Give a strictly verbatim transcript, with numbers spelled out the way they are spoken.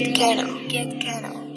Get Kano. Get Kano.